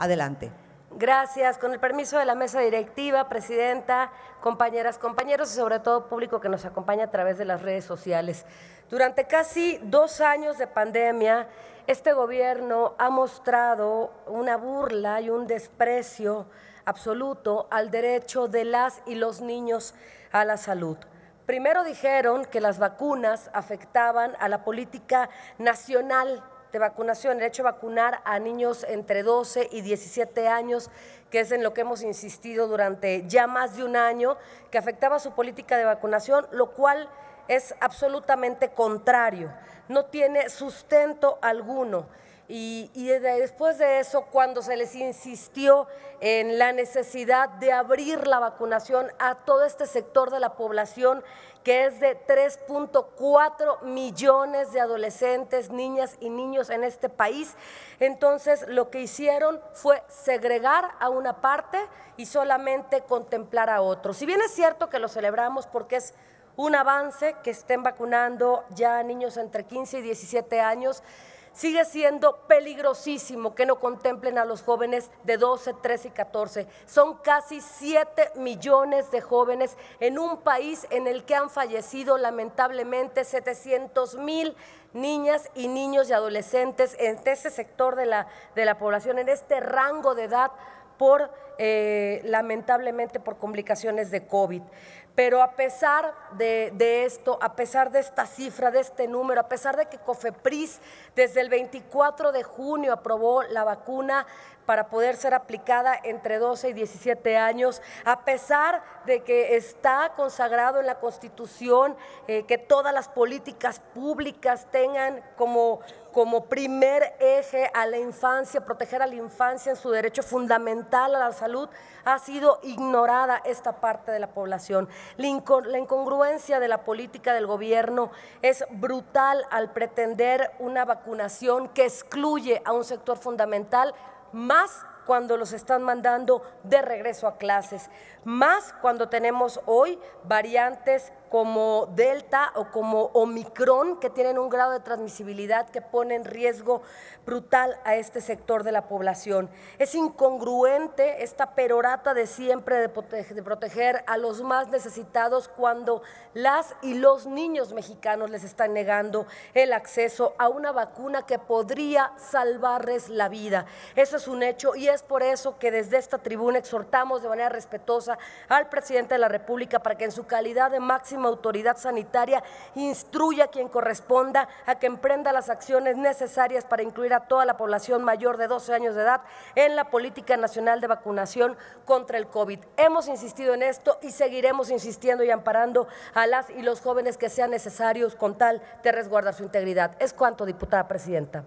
Adelante. Gracias. Con el permiso de la mesa directiva, presidenta, compañeras, compañeros y sobre todo público que nos acompaña a través de las redes sociales. Durante casi 2 años de pandemia, este gobierno ha mostrado una burla y un desprecio absoluto al derecho de las y los niños a la salud. Primero dijeron que las vacunas afectaban a la política nacional de vacunación, el hecho de vacunar a niños entre 12 y 17 años, que es en lo que hemos insistido durante ya más de 1 año, que afectaba su política de vacunación, lo cual es absolutamente contrario, no tiene sustento alguno. Y después de eso, cuando se les insistió en la necesidad de abrir la vacunación a todo este sector de la población, que es de 3.4 millones de adolescentes, niñas y niños en este país, entonces lo que hicieron fue segregar a una parte y solamente contemplar a otro. Si bien es cierto que lo celebramos porque es un avance que estén vacunando ya a niños entre 15 y 17 años, sigue siendo peligrosísimo que no contemplen a los jóvenes de 12, 13 y 14. Son casi 7 millones de jóvenes en un país en el que han fallecido lamentablemente 700,000 niñas y niños y adolescentes en este sector de la población, en este rango de edad, por lamentablemente por complicaciones de COVID. Pero a pesar de esto, a pesar de esta cifra, de este número, a pesar de que COFEPRIS desde el 24 de junio aprobó la vacuna para poder ser aplicada entre 12 y 17 años, a pesar de que está consagrado en la Constitución que todas las políticas públicas tengan como primer eje a la infancia, proteger a la infancia en su derecho fundamental a la salud, ha sido ignorada esta parte de la población. La incongruencia de la política del gobierno es brutal al pretender una vacunación que excluye a un sector fundamental, más cuando los están mandando de regreso a clases, más cuando tenemos hoy variantes como Delta o como Omicron, que tienen un grado de transmisibilidad que pone en riesgo brutal a este sector de la población. Es incongruente esta perorata de siempre de proteger a los más necesitados cuando las y los niños mexicanos les están negando el acceso a una vacuna que podría salvarles la vida. Eso es un hecho y es por eso que desde esta tribuna exhortamos de manera respetuosa al presidente de la República para que en su calidad de máximo autoridad sanitaria instruya a quien corresponda a que emprenda las acciones necesarias para incluir a toda la población mayor de 12 años de edad en la Política Nacional de Vacunación contra el COVID. Hemos insistido en esto y seguiremos insistiendo y amparando a las y los jóvenes que sean necesarios con tal de resguardar su integridad. Es cuanto, diputada presidenta.